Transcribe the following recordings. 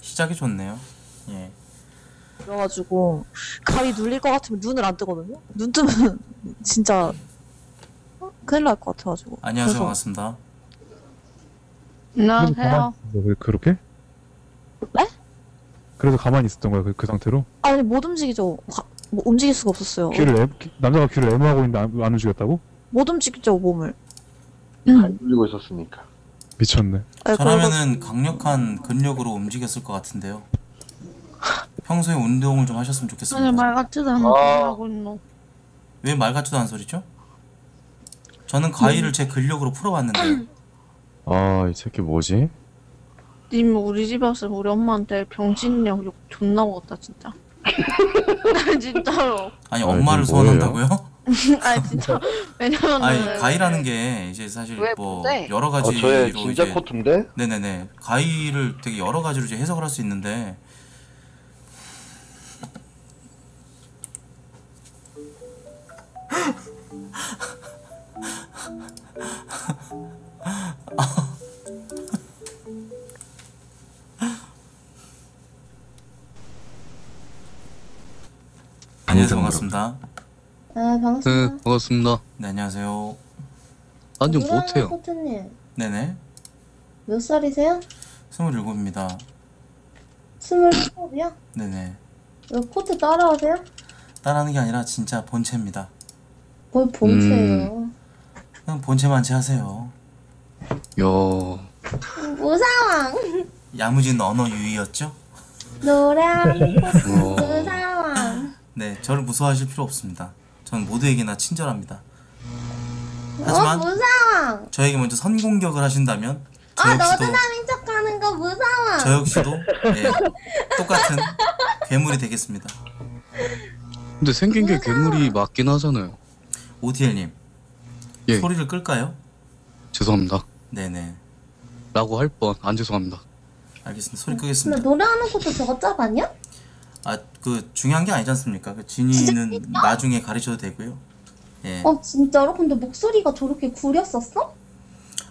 시작이 좋네요. 예. 그래가지고 가위 눌릴 것 같으면 눈을 안 뜨거든요. 눈 뜨면 진짜 큰일 날 것 같아가지고. 안녕하세요. 반갑습니다. 안녕하세요. 왜 그렇게? 네? 그래서 가만히 있었던 거야, 그 상태로? 아니 못 움직이죠. 뭐 움직일 수가 없었어요. 남자가 귀를 애무하고 있는데 안 움직였다고? 못 움직이죠, 몸을. 안 눌리고 있었으니까. 미쳤네. 저라면은 강력한 근력으로 움직였을 것 같은데요. 평소에 운동을 좀 하셨으면 좋겠습니다. 아니 말 같지도 않은 소리 하고 있노. 왜 말 같지도 않은 소리죠? 저는 가위를 제 근력으로 풀어봤는데. 아, 이 새끼 뭐지? 님 우리 집 왔으면 우리 엄마한테 병신력 욕 존나 먹었다 진짜. 진짜로. 아니 엄마를 소환한다고요? 아니 진짜 왜냐면 아니 가위라는 게 이제 사실 뭐 여러 가지로 저의 진짜 이제... 코트인데? 네네네. 가위를 되게 여러 가지로 이제 해석을 할 수 있는데 안녕하세요. 반갑습니다. 네, 반갑습니다. 네, 반갑습니다. 네, 안녕하세요. 완전 못해요. 코트님. 네네. 몇 살이세요? 27입니다. 27이요? 네네. 왜 코트 따라하세요? 따라하는 게 아니라 진짜 본체입니다. 뭘 본체예요? 그냥 본체만치 하세요. 요. 무사왕. 야무진 언어 유희였죠? 노래하는 코트 무사왕. 네, 저를 무서워하실 필요 없습니다. 전 모두에게나 친절합니다. 하지만 무서워. 저에게 먼저 선공격을 하신다면 저 역시도 너도 남인 척하는 거 무서워. 저 역시도 예, 똑같은 괴물이 되겠습니다. 근데 생긴 게 괴물이 맞긴 하잖아요. OTL님, 예. 소리를 끌까요? 죄송합니다. 네네. 라고 할 뻔. 안 죄송합니다. 알겠습니다. 소리 끄겠습니다. 근데 노래하는 것도 저거 짭 아니야? 아, 그 중요한 게 아니지 않습니까? 그 진이는 나중에 가르쳐도 되고요. 예. 어, 진짜로? 근데 목소리가 저렇게 구렸었어?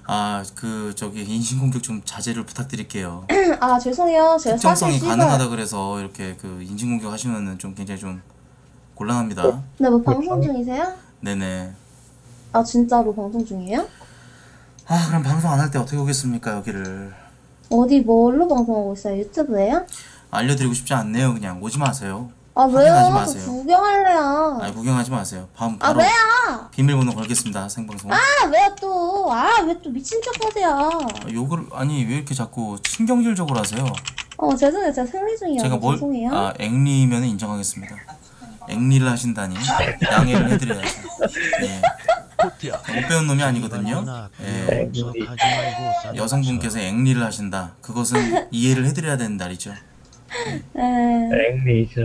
아, 그 저기 인신공격 좀 자제를 부탁드릴게요. 아, 죄송해요. 제가 특정성이 가능하다 그래서 이렇게 그 인신공격 하시면은 좀 굉장히 좀 곤란합니다. 어? 네, 뭐 방송 중이세요? 네네. 아, 진짜로 방송 중이에요? 아, 그럼 방송 안 할 때 어떻게 오겠습니까, 여기를? 어디 뭘로 방송하고 있어요? 유튜브예요? 알려드리고 싶지 않네요. 그냥 오지 마세요. 아 왜요? 마세요. 구경할래요. 아니 구경하지 마세요. 바로 왜요? 비밀번호 걸겠습니다. 생방송. 아 왜요 또? 아 왜 또 미친 척하세요? 아, 욕을 아니 왜 이렇게 자꾸 신경질적으로 하세요? 어 죄송해요. 제가 생리 중이에요. 제가 뭘? 죄송해요. 아 앵리면 인정하겠습니다. 앵리를 하신다니 양해를 해드려야죠. 네. 못 배운 놈이 아니거든요. 예. 여성분께서 앵리를 하신다. 그것은 이해를 해드려야 되는 날이죠. 앵리죠.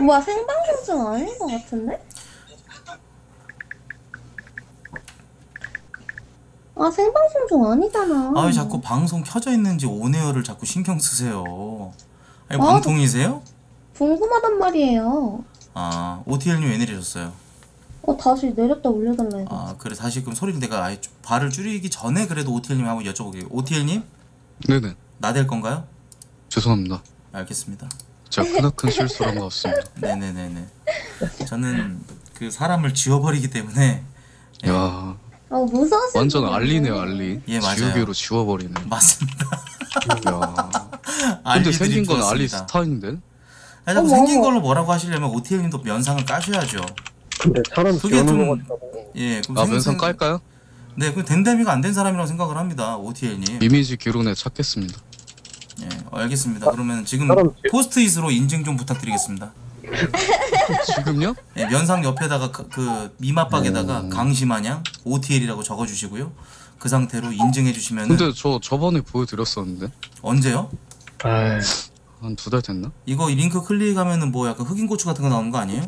뭐야 생방송 중 아닌 것 같은데? 아 생방송 중 아니잖아. 아 왜 자꾸 방송 켜져 있는지 온에어를 자꾸 신경 쓰세요. 아니 몸통이세요? 궁금하단 말이에요. 아 OTL님 왜 내리셨어요? 어 다시 내렸다 올려달라 해서. 아 그래 다시 그럼 소리를 내가 아예 발을 줄이기 전에 그래도 OTL님 한번 여쭤보게요. OTL님? 네네. 나댈 건가요? 죄송합니다. 알겠습니다. 제가 크나큰 실수란 거 없습니다. 네네네네. 저는 그 사람을 지워버리기 때문에. 예. 야. 어 무서워. 완전 알리네요 알리. 예 맞아요. 지우개로 지워버리네. 맞습니다. 야. 근데 생긴 건 알리 스타인데? 아니 자꾸 생긴 걸로 뭐라고 하시려면 OTL님도 면상을 까셔야죠. 근데 사람 지우는 거 같다고. 예. 그럼 아 면상 깔까요? 네. 그럼 된 데미가 안 된 사람이라고 생각을 합니다. OTL님. 이미지 기록에 찾겠습니다. 예, 알겠습니다. 그러면 지금 포스트잇으로 인증 좀 부탁드리겠습니다. 지금요? 예, 면상 옆에다가 그 미마박에다가 강시마냥 OTL이라고 적어주시고요. 그 상태로 인증해주시면. 근데 저 저번에 보여드렸었는데. 언제요? 한 2달 됐나? 이거 이 링크 클릭하면은 뭐 약간 흑인 고추 같은 거 나오는 거 아니에요?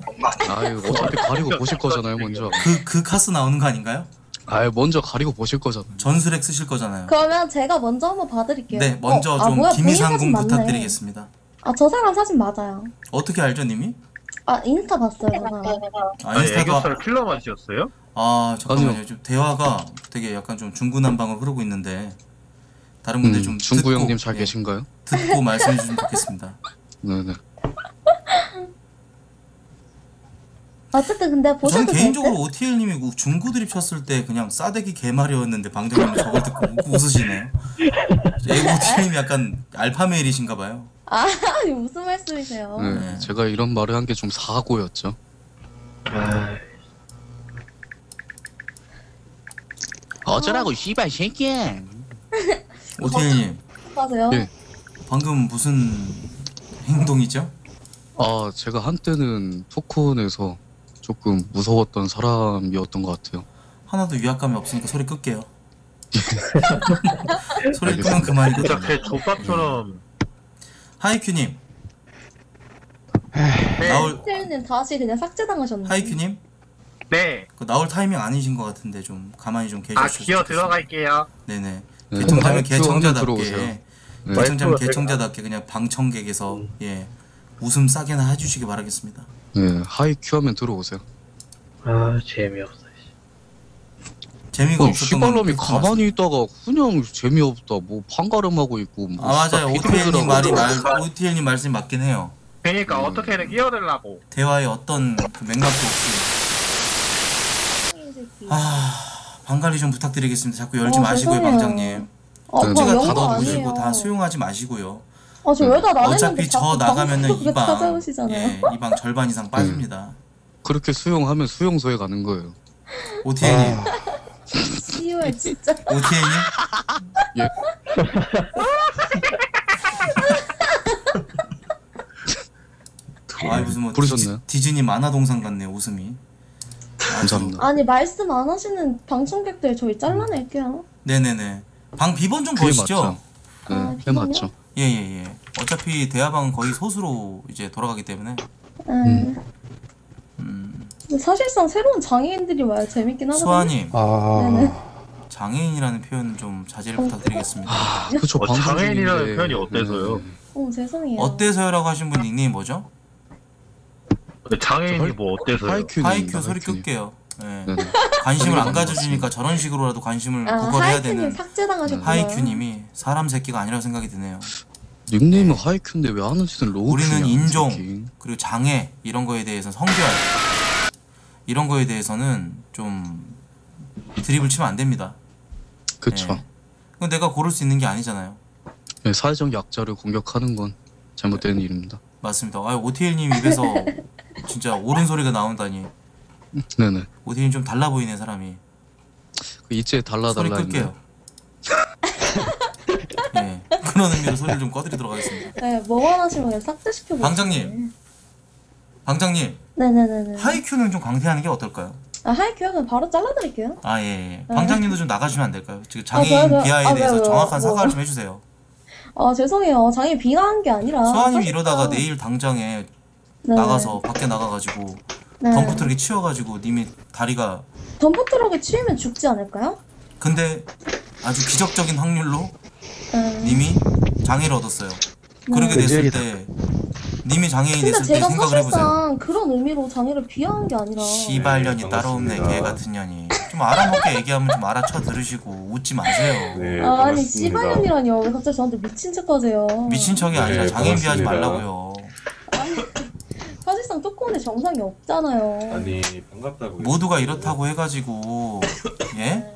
아유 어차피 가리고 보실 거잖아요 먼저. 그 카스 나오는 거 아닌가요? 아예 먼저 가리고 보실 거잖아요. 전술핵 쓰실 거잖아요. 그러면 제가 먼저 한번 봐드릴게요. 네, 먼저 좀 김이상궁 부탁드리겠습니다. 아, 저 사람 사진 맞아요. 어떻게 알죠, 님이? 아 인스타 봤어요. 아 애교살 필러 맛이었어요? 아 잠깐만요. 좀 대화가 되게 약간 좀 중구난방으로 흐르고 있는데 다른 분들 좀 중구 형님 잘 계신가요? 듣고 말씀해 주시면 좋겠습니다. 네네. 어쨌든 근데 보셔도 저는 개인적으로 OTL님이 중구 드립 쳤을 때 그냥 싸대기 개말이었는데 방장님이 저걸 듣고 웃으시네요. OTL님이 약간 알파메일이신가 봐요. 아 무슨 말씀이세요? 네, 제가 이런 말을 한 게 좀 사고였죠. 어쩌라고 씨발 새끼야. OTL님 맞아요? 예. 방금 무슨 행동이죠? 아 제가 한때는 토큰에서 조금 무서웠던 사람이었던 것 같아요. 하나도 위압감이 없으니까 소리 끌게요. 소리 끄면 그만이거든요. 제 족밥처럼. 하이큐님. 네. 나올. 하이큐님 다시 그냥 삭제당하셨나요? 하이큐님. 네. 그 나올 타이밍 아니신 것 같은데 좀 가만히 좀 계셔. 아 기어 들어갈게요. 네네. 개청자면 개청자답게. 개청자면 개청자답게 그냥 방청객에서 예. 웃음 싸게나 해주시기 바라겠습니다. 네, 하이큐 하면 들어오세요. 아 재미없어. 재미가 없었던 거. 시발놈이 가만히 있다가 그냥 재미없다. 뭐 판가름하고 있고. 뭐 아 맞아요. OTL님 말이 OTL님 말씀이 맞긴 해요. 그러니까 어떻게든 끼어들라고. 대화의 어떤 그 맥락도 없고. 아 방관리 좀 부탁드리겠습니다. 자꾸 열지 마시고요, 방장님. 제가 다 넣어주시고 다 수용하지 마시고요. 아, 저 왜 다 나갔는데 어차피 저 나가면은 이 방, 예, 이 방 절반 이상 빠집니다. 그렇게 수용하면 수용소에 가는 거예요. OTL님. 씨발 진짜. OTL님? 예. 아 무슨 뭐 부르셨나요? 디즈니 만화 동상 같네 웃음이. 감사합니다. 아니 말씀 안 하시는 방청객들 저희 잘라낼게요. 네네네. 방 비번 좀 보시죠. 네, 아, 네 맞죠. 예예예. 예, 예. 어차피 대화방은 거의 소수로 이제 돌아가기 때문에. 사실상 새로운 장애인들이 와야 재밌긴 하거든요. 수아님. 아... 장애인이라는 표현은 좀 자제를 부탁드리겠습니다. 아, 그쵸, 장애인이라는 표현이 어때서요? 죄송해요. 어때서요라고 하신 분 닉네임 뭐죠? 장애인이 뭐 어때서요? 하이큐 소리 끌게요. 네. 관심을 안 가져주니까 저런 식으로라도 관심을 구걸해야 되는 하이큐님이 사람 새끼가 아니라고 생각이 드네요. 닉네임은 하이큐인데 왜 하는지는 로우큐. 우리는 인종 새끼. 그리고 장애 이런 거에 대해서 성별 이런 거에 대해서는 좀 드립을 치면 안 됩니다. 그쵸. 네. 그건 내가 고를 수 있는 게 아니잖아요. 네, 사회적 약자를 공격하는 건 잘못된 일입니다. 맞습니다. 아, OTL님 입에서 진짜 옳은 소리가 나온다니. 네네. OTL님 좀 달라 보이네 사람이. 그 이제 달라. 소리 끌게요. 네, 그런 의미로 소리를 좀 꺼드리도록 하겠습니다. 네, 뭐만 하시면 삭제시켜보세요. 방장님. 네네네네. 하이큐는 좀 강퇴하는 게 어떨까요? 아 하이큐는 바로 잘라드릴게요. 아 예. 네. 방장님도 좀 나가주면 안 될까요? 지금 장애인 비하에 대해서 정확한 사과를 좀 해주세요. 아 죄송해요. 장애인 비하한 게 아니라. 소아님 이러다가 내일 당장에 나가서 밖에 나가가지고 덤프트럭에 치여가지고 님이 다리가. 덤프트럭에 치이면 죽지 않을까요? 근데 아주 기적적인 확률로 님이 장애를 얻었어요. 그러게 됐을 때. 님이 장애인이 됐을 때 생각을 해보세요. 근데 제가 사실상 그런 의미로 장애를 비하한 게 아니라 시발년이 따로 없네 개같은 년이. 좀 알아먹게 얘기하면 좀 알아쳐 들으시고 웃지 마세요. 네, 아, 아니 시발년이라니요. 왜 갑자기 저한테 미친 척 하세요. 미친 척이 아니라 장애인 비하지 말라고요. 아니 사실상 토크온에 정상이 없잖아요. 아니 반갑다고요. 모두가 이렇다고 해가지고 예?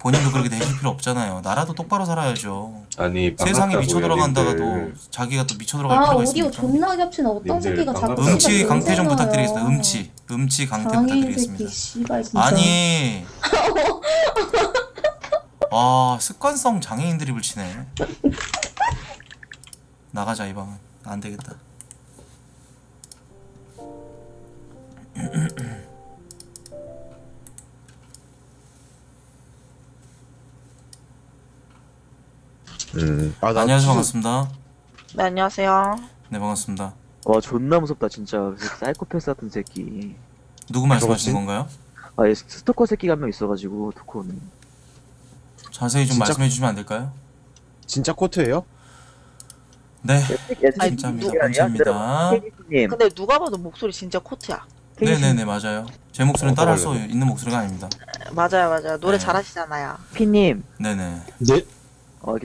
본인도 그렇게 되실 필요 없잖아요. 나라도 똑바로 살아야죠. 아니 세상이 미쳐 돌아간다가도 자기가 또 미쳐 돌아갈 필요가 있습니까? 아 오디오 존나 겹치는 어떤 새끼가 자꾸 음치 강퇴 좀 부탁드리겠습니다. 음치 강퇴 부탁드리겠습니다. 씨발, 아니 아 습관성 장애인 드립을 치네. 나가자 이 방은 안 되겠다. 안녕하세요. 반갑습니다. 네, 안녕하세요. 네, 반갑습니다. 와, 존나 무섭다, 진짜. 사이코패스 같은 새끼. 누구 말씀하시는 건가요? 아, 예, 스토커 새끼가 한 명 있어가지고, 토코는. 자세히 좀 말씀해주시면 안 될까요? 진짜 코트예요? 네, 진짜입니다. 감사합니다. 근데 누가 봐도 목소리 진짜 코트야. 네네네, 맞아요. 제 목소리는 따라할 수 있는 목소리가 아닙니다. 맞아요, 맞아요. 노래 네. 잘하시잖아요. 피님. 네네. 네. 이제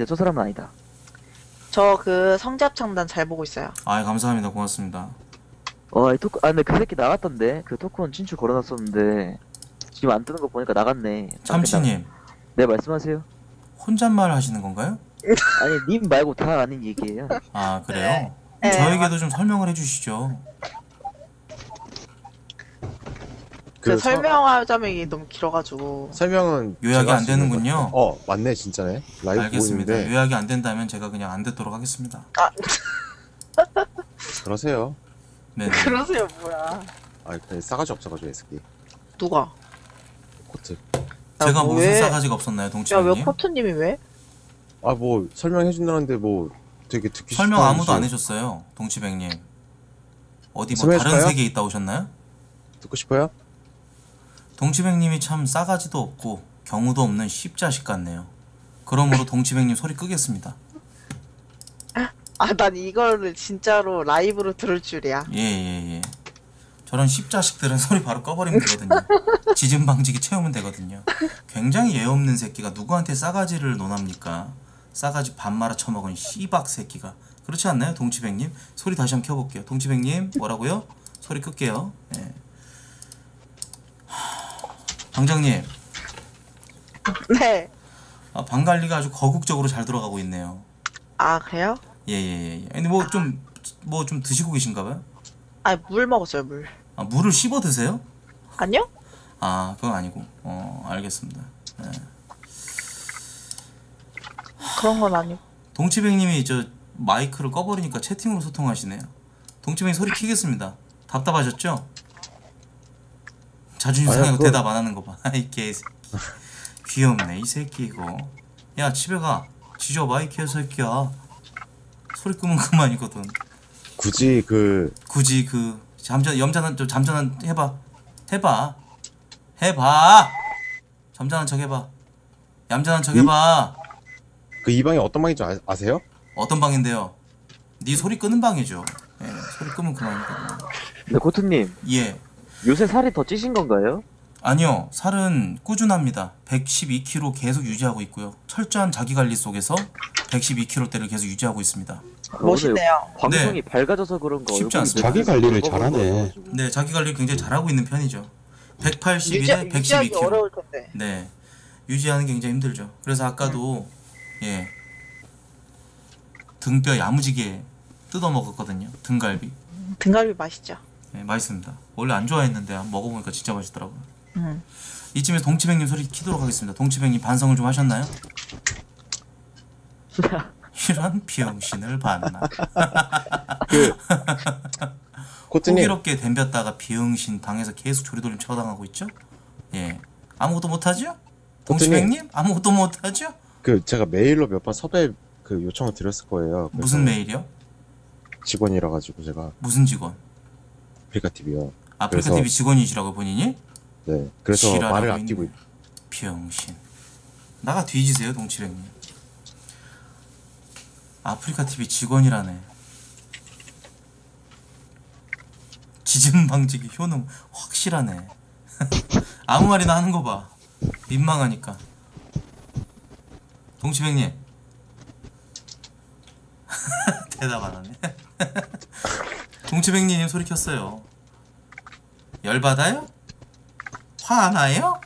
저 사람은 아니다. 저 그 성지합창단 잘 보고 있어요. 아, 감사합니다. 고맙습니다. 이 토크, 근데 그 새끼 나갔던데. 그 토크는 진출 걸어놨었는데 지금 안 뜨는 거 보니까 나갔네. 참치님. 네, 말씀하세요. 혼잣말 하시는 건가요? 아니, 님 말고 다 아는 얘기예요. 아, 그래요? 네. 저에게도 좀 설명을 해주시죠. 그 설명하자면 이게 너무 길어가지고 설명은 요약이 안 되는군요. 맞네, 진짜네. 라이브 알겠습니다. 보이는데. 요약이 안 된다면 제가 그냥 안 듣도록 하겠습니다. 아. 그러세요. 네. 그러세요 뭐야? 아, 그냥 싸가지 없어가지고 애쓰기. 누가? 코트. 제가 뭐 무슨 왜? 싸가지가 없었나요, 동치님? 야, 왜 코트님이 왜? 아, 뭐 설명해준다는데 뭐 되게 듣기 싫다. 설명 아무도 안 해줬어요, 동치백님. 어디 뭐 다른 세계에 있다 오셨나요? 듣고 싶어요? 동치백님이 참 싸가지도 없고 경우도 없는 십자식 같네요. 그러므로 동치백님 소리 끄겠습니다. 아, 난 이거를 진짜로 라이브로 들을 줄이야. 예. 저런 십자식들은 소리 바로 꺼버리면 되거든요. 지진방지기 채우면 되거든요. 굉장히 예 없는 새끼가 누구한테 싸가지를 논합니까? 싸가지 밥 말아 처먹은 씨박 새끼가. 그렇지 않나요, 동치백님? 소리 다시 한번 켜볼게요. 동치백님 뭐라고요? 소리 끌게요. 예. 방장님. 네. 아, 방관리가 아주 거국적으로 잘 들어가고 있네요. 아, 그래요? 예. 근데 뭐 좀 드시고 계신가봐요? 아니, 물 먹었어요, 물. 아, 물을 씹어 드세요? 아니요? 아, 그건 아니고. 알겠습니다. 네. 그런 건 아니고. 동치백님이 저 마이크를 꺼버리니까 채팅으로 소통하시네요. 동치백님 소리 키겠습니다. 답답하셨죠? 자존심 상하고 대답 안 하는 거 봐. 아이 개새끼. 귀엽네 이 새끼 이거. 야, 집에 가. 지져봐 이 개새끼야. 소리 끄면 그만이거든. 굳이 그 잠잠한 해봐. 잠잠한 척 해봐. 얌전한 척 해봐. 그 이 방이 어떤 방인지 아세요? 어떤 방인데요? 네 소리 끄는 방이죠. 예, 소리 끄면 그만이거든. 네, 코트님. 예. 요새 살이 더 찌신 건가요? 아니요, 살은 꾸준합니다. 112kg 계속 유지하고 있고요. 철저한 자기관리 속에서 112kg대를 계속 유지하고 있습니다. 멋있네요. 방송이 네. 밝아져서 그런 거 쉽지 않습니다. 자기관리를 잘하네. 네, 자기관리를 굉장히 잘하고 있는 편이죠. 180에 112kg. 어려울 건데. 네, 유지하는 게 굉장히 힘들죠. 그래서 아까도 예 등뼈 야무지게 뜯어 먹었거든요. 등갈비. 등갈비 맛있죠. 네, 맛있습니다. 원래 안 좋아했는데 먹어보니까 진짜 맛있더라고요. 이쯤에서 동치백님 소리 키도록 하겠습니다. 동치백님 반성을 좀 하셨나요? 이런 비영신을 봤나. 호기롭게 댐볐다가 비영신 당해서 계속 조리돌림 처당하고 있죠? 예, 아무것도 못하죠? 동치백님? 아무것도 못하죠? 그 제가 메일로 몇 번 섭외 그 요청을 드렸을 거예요. 무슨 메일이요? 직원이라 가지고 제가. 무슨 직원? 아프리카TV요. 아프리카TV 직원이시라고 본인이? 네. 그래서 말을 아끼고 있... 병신. 나가 뒤지세요, 동치백님. 아프리카TV 직원이라네. 지진방지기 효능 확실하네. 아무 말이나 하는 거 봐. 민망하니까. 동치백님. 대답 안 하네. 동치백님 소리 켰어요. 열받아요? 화 안 나요?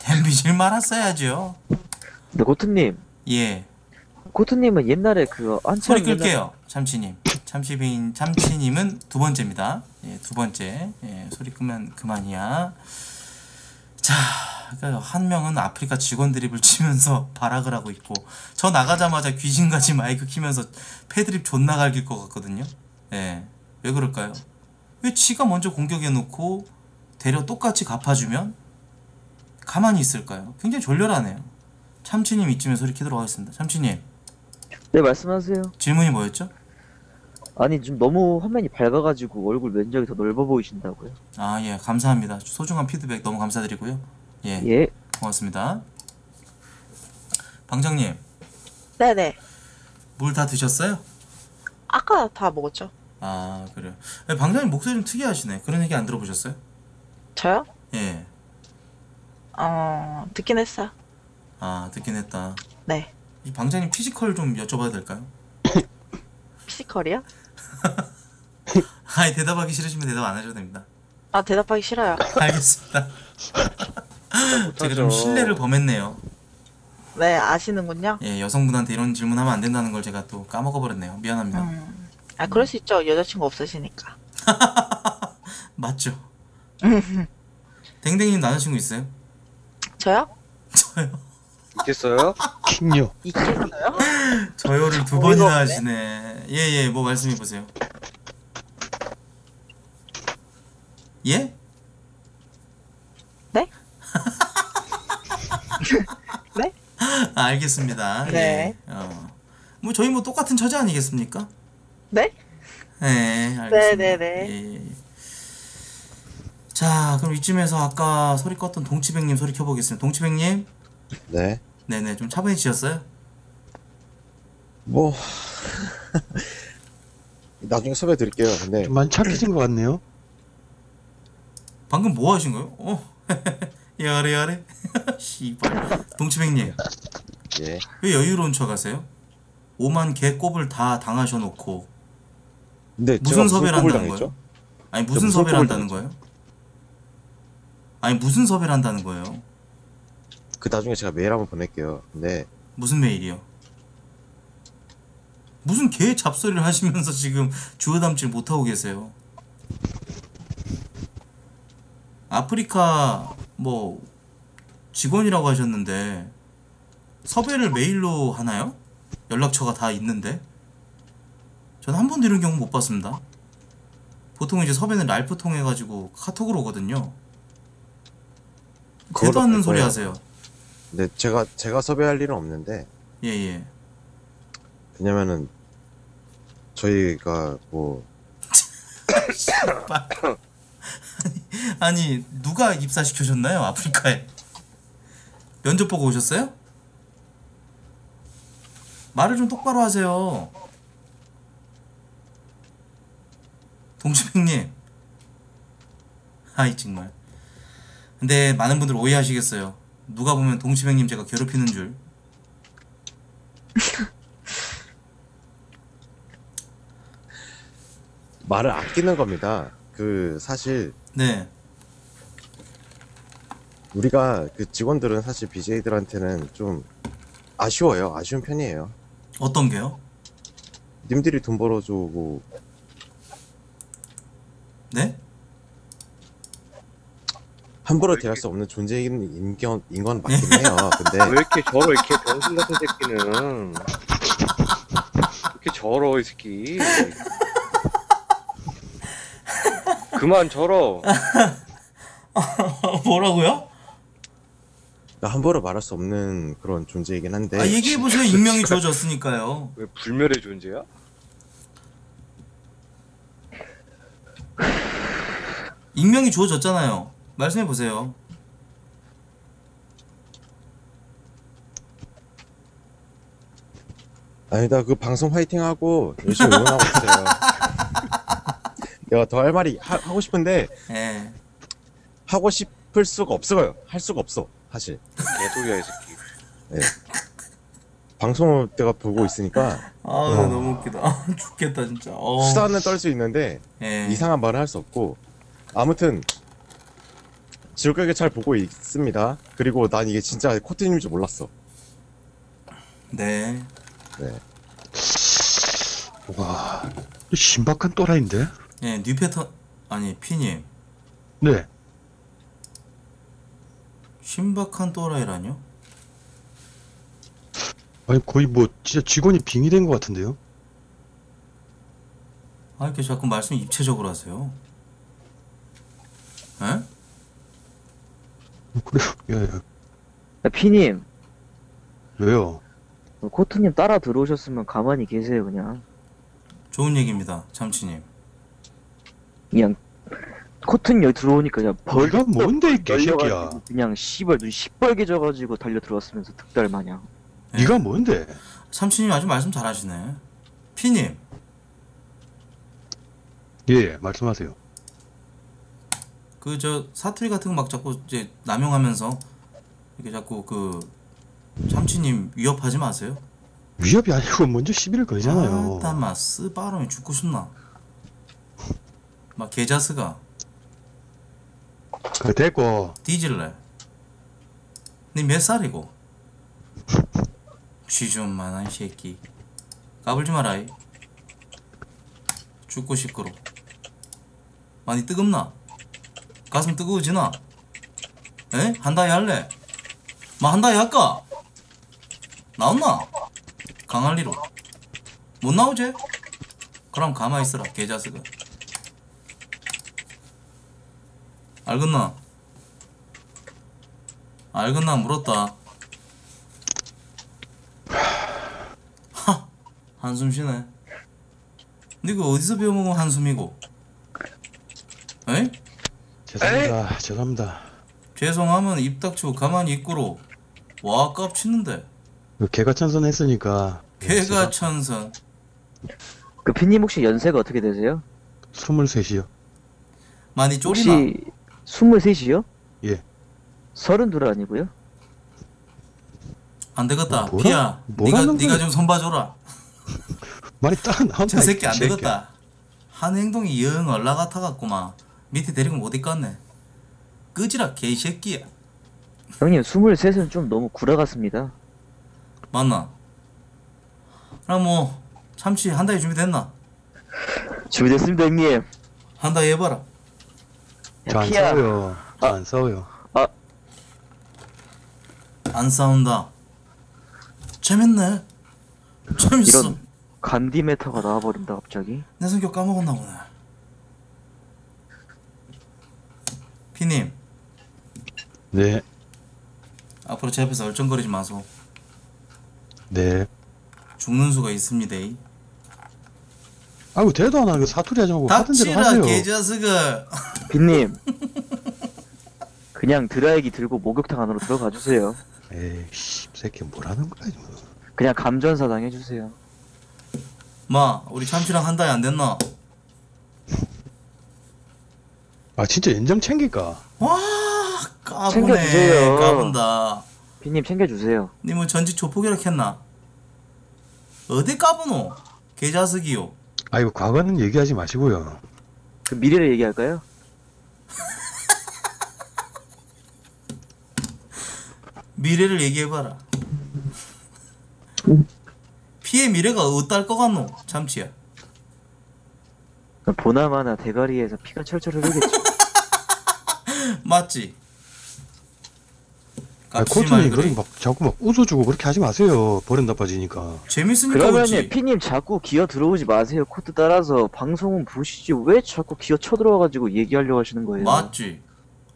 댐비질 말았어야죠. 근데 코트님. 예. 코트님은 옛날에 그 소리 끌게요. 참치님. 참치님은 두 번째입니다. 예, 두 번째. 예, 소리 끄면 그만이야. 자, 한 명은 아프리카 직원 드립을 치면서 발악을 하고 있고 저 나가자마자 귀신같이 마이크 키면서 패드립 존나 갈길 것 같거든요. 예, 왜 그럴까요? 왜 지가 먼저 공격해놓고 대려 똑같이 갚아주면 가만히 있을까요? 굉장히 졸렬하네요. 참치님 이쯤에 소리 켜도록 하겠습니다. 참치님. 네, 말씀하세요. 질문이 뭐였죠? 아니, 좀 너무 화면이 밝아가지고 얼굴 면적이 더 넓어 보이신다고요. 아, 예, 감사합니다. 소중한 피드백 너무 감사드리고요. 예, 예. 고맙습니다. 방장님. 네네. 뭘 다 드셨어요? 아까 다 먹었죠. 아 그래요. 방장님 목소리 좀 특이하시네. 그런 얘기 안 들어보셨어요? 저요? 예. 듣긴 했어요. 아 듣긴 했다. 네. 이 방장님 피지컬 좀 여쭤봐도 될까요? 피지컬이요? 아니 대답하기 싫으시면 대답 안 하셔도 됩니다. 아 대답하기 싫어요. 알겠습니다. 제가 좀 신뢰를 범했네요. 네 아시는군요. 예 여성분한테 이런 질문하면 안 된다는 걸 제가 또 까먹어버렸네요. 미안합니다. 아 그럴 수 있죠. 여자친구 없으시니까. 맞죠. 댕댕이님 남자친구 있어요? 저요? 저요? 있겠어요? 킹요. 있겠어요? 저요를 두 번이나 하시네. 예예 뭐 말씀해 보세요. 예? 네? 네? 아, 알겠습니다. 네. 예. 뭐 저희 뭐 똑같은 처지 아니겠습니까? 네? 네, 알겠습니다. 네네네. 예. 자, 그럼 이쯤에서 아까 소리 껐던 동치백님 소리 켜보겠습니다. 동치백님. 네. 네네, 좀 차분해지셨어요? 뭐 나중에 섭외 드릴게요. 근데 좀 많이 착해진 것 같네요. 방금 뭐 하신 거예요? 야래 야래. 씨발. 동치백님. 예. 왜 여유로운 척하세요? 오만 개꼽을 다 당하셔놓고. 근데 무슨 섭외를 한다는 거예요? 아니 무슨 섭외를 한다는 거예요? 아니 무슨 섭외를 한다는 거예요? 그 나중에 제가 메일 한번 보낼게요. 근데 무슨 메일이요? 무슨 개 잡소리를 하시면서 지금 주워담질 못하고 계세요. 아프리카 뭐 직원이라고 하셨는데 섭외를 메일로 하나요? 연락처가 다 있는데? 저는 한 번도 이런 경우 못 봤습니다. 보통 이제 섭외는 랄프 통해가지고 카톡으로 오거든요. 대도 않는 소리 하세요. 네, 제가 섭외할 일은 없는데. 예예. 왜냐면은 저희가 뭐 아니 누가 입사시켜줬나요? 아프리카에 면접 보고 오셨어요? 말을 좀 똑바로 하세요. 동주백님. 아이 정말. 근데 많은 분들 오해하시겠어요. 누가 보면 동치백님 제가 괴롭히는 줄. 말을 아끼는 겁니다. 그 사실 네. 우리가 그 직원들은 사실 BJ들한테는 좀 아쉬워요. 아쉬운 편이에요. 어떤 게요? 님들이 돈 벌어주고. 네? 함부로 대할 수 없는 존재인 건 맞긴 해요. 근데 왜 이렇게 저러 이렇게 병신 같은 새끼는 이렇게 저러 이 새끼. 그만 저러. 뭐라고요? 나 함부로 말할 수 없는 그런 존재이긴 한데. 아 얘기해 보세요. 익명이 주어졌으니까요. 왜 불멸의 존재야? 익명이 주어졌잖아요. 말씀해 보세요. 아니다 그 방송 화이팅하고 열심히 응원하고 있어요. 내가 더 할 말이 하고 싶은데 에. 하고 싶을 수가 없어요. 할 수가 없어 사실. 개소리야 이 새끼. 네. 방송 때가 보고 있으니까. 아 너무 웃기다. 아, 죽겠다 진짜. 수단은 떨 수 있는데 에. 이상한 말을 할 수 없고 아무튼. 즐겁게 잘 보고 있습니다. 그리고 난 이게 진짜 코트님인 줄 몰랐어. 네. 네. 와, 신박한 또라이인데? 네, 뉴페터 아니 피님. 네. 신박한 또라이라뇨? 아니 거의 뭐 진짜 직원이 빙의된 것 같은데요? 아 이렇게 자꾸 말씀 입체적으로 하세요. 에? 그래요? 예, 예. 피님 왜요? 코트님 따라 들어오셨으면 가만히 계세요 그냥. 좋은 얘기입니다 참치님. 그냥 코트님 여기 들어오니까 그냥 벌 이건 뭔데 이 개새끼야. 그냥 씨발 눈 시뻘개져가지고 달려 들어왔으면서 득달 마냥. 네가 뭔데? 삼촌님 아주 말씀 잘하시네. 피님. 예, 말씀하세요. 그 저 사투리 같은 거 막 자꾸 이제 남용하면서 이렇게 자꾸 그 삼촌님 위협하지 마세요. 위협이 아니고 먼저 시비를 걸잖아요. 아, 마 쓰바람이 죽고 싶나. 막 개자스가. 그래 됐고. 뒤질래. 니 몇 살이고? 쥐좀만한 새끼. 까불지 마라이. 죽고 시끄러. 많이 뜨겁나? 가슴 뜨거워지나? 에? 한다이 할래? 마 한다이 할까? 나온나? 강할리로 못 나오지? 그럼 가만히 있어라 개자식아. 알겠나? 알겠나 물었다. 하! 한숨 쉬네. 니가 어디서 배워먹은 한숨이고? 에이? 죄송합니다. 에이? 죄송합니다. 죄송하면 입 닥치고 가만히 있고로. 와 깝치는데. 그 개가 천선했으니까. 개가 천선. 그 피님 혹시 연세가 어떻게 되세요? 23이요. 많이 쪼리나? 혹시 23이요? 예. 32 아니고요? 안 되겠다. 뭐라? 피야. 네가 좀 손봐줘라. 말이 딱 나온다. 저 새끼 안 되겠다. 하는 행동이 영 올라가타갖구만. 밑에 데리고 못 있겠네. 끄지라 개새끼야. 형님 23은 좀 너무 구라같습니다. 맞나? 그럼 뭐 참치 한 다이 준비됐나? 준비됐습니다 형님. 한 다이 해봐라. 저 안 싸워요. 저 안 싸워요. 아. 안 싸운다. 재밌네. 재밌어. 이런 간디 메타가 나와버린다 갑자기. 내 성격 까먹었나 보네. 피님. 네. 앞으로 제 앞에서 얼쩡거리지 마소. 네. 죽는 수가 있습니다. 아이고 대도 안 하고 사투리 하지 말고 하던 대로 하세요. 닥치라 개자스가. 빈님. 그냥 드라이기 들고 목욕탕 안으로 들어가 주세요. 에이씨 새끼 뭐라는 거야 이거. 그냥 감전사 당해주세요. 마 우리 참치랑 한 달이 안 됐나? 아 진짜 인정 챙길까? 와 까부네. 챙겨주세요. 까분다. 빈님 챙겨주세요. 님은 전지 조폭이라 했나? 어디 까부노? 개자스기요. 아 이거 과거는 얘기하지 마시고요. 그 미래를 얘기할까요? 미래를 얘기해봐라. 피의 미래가 어떨 것 같노? 참치야. 보나마나 대가리에서 피가 철철 흐르겠지. 맞지? 아, 코트님 그래. 막 자꾸 막 웃어주고 그렇게 하지 마세요. 버릇 나빠지니까. 재밌으니까 그러면 웃지. 피님 자꾸 기어 들어오지 마세요. 코트 따라서 방송은 보시지 왜 자꾸 기어 쳐들어와가지고 얘기하려고 하시는 거예요. 맞지?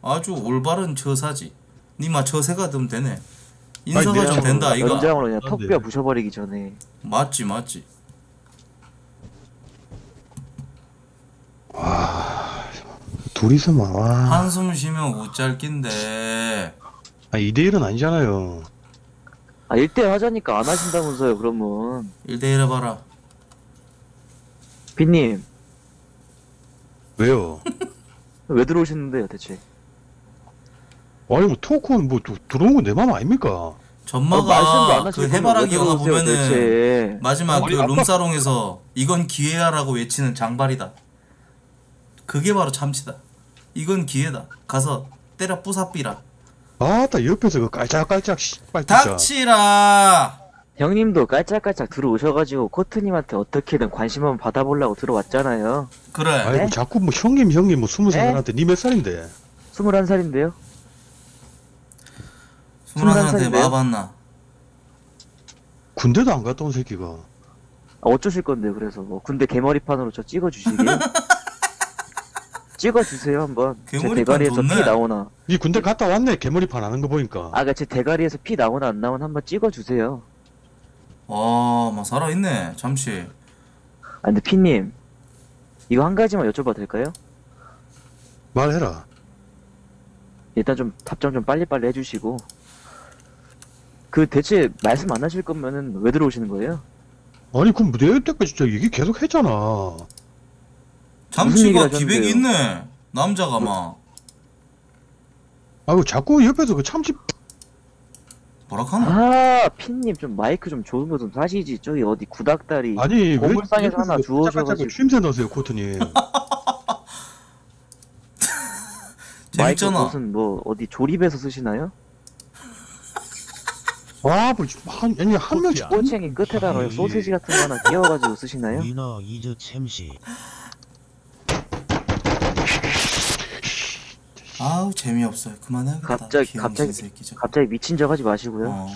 아주 올바른 처사지. 니마 처세가 되면 되네. 인사가 좀 된다 이거. 연장으로 그냥 턱뼈 부셔버리기 전에. 맞지 맞지. 와 둘이서 막 와. 한숨 쉬면 웃잘낀데. 아 2대1은 아니잖아요. 아 1대1 하자니까 안 하신다면서요. 그러면 1대1 해봐라. 빈님 왜요? 왜 들어오셨는데요 대체? 아니 뭐 토크는 뭐 들어온 건 내 맘 아닙니까? 전마가 그 해바라기 영화 보면은 대체. 마지막 그 룸사롱에서 이건 기회야라고 외치는 장발이다. 그게 바로 참치다. 이건 기회다. 가서 때려 부사삐라. 아따 옆에서 그 깔짝깔짝 씨발 닥치라. 형님도 깔짝깔짝 들어오셔가지고 코트님한테 어떻게든 관심 한번 받아보려고 들어왔잖아요. 그래. 아이고 자꾸 뭐 형님 뭐 23살한테 니 몇 살인데? 21살인데요. 21살한테 마봤나? 군대도 안 갔다 온 새끼가. 아, 어쩌실 건데 그래서 뭐 군대 개머리판으로 저 찍어주시게요? 찍어주세요 한번. 제 대가리에서 좋네. 피 나오나. 이 군대 갔다 왔네. 개머리판 하는 거 보니까. 아, 제 대가리에서 피 나오나 안 나오나 한번 찍어주세요. 아, 막 살아있네. 잠시. 아, 근데 피님 이거 한 가지만 여쭤봐도 될까요? 말해라. 일단 좀 답장 좀 빨리빨리 해주시고. 그 대체 말씀 안 하실 거면은 왜 들어오시는 거예요? 아니 그럼 내가 이때까지 진짜 얘기 계속 했잖아. 잠치가 기백이 있네 남자가 막. 아이고 자꾸 옆에서 그 참치 뭐라카나? 아 핀님 좀 마이크 좀 좋은 거 좀 사시지. 저기 어디 구닥다리 아니 보물상에서 하나 주워가지고 추임새 넣으세요 코트님. 재밌잖아. 무슨 뭐 어디 조립해서 쓰시나요? 와, 뭐 아니 한 명씩 꼬챙이 끝에다가 소세지 같은 거 하나 끼워가지고 쓰시나요? 이너 이즈 챔시. 아우 재미없어요. 그만해. 갑자기 미친 척하지 마시고요.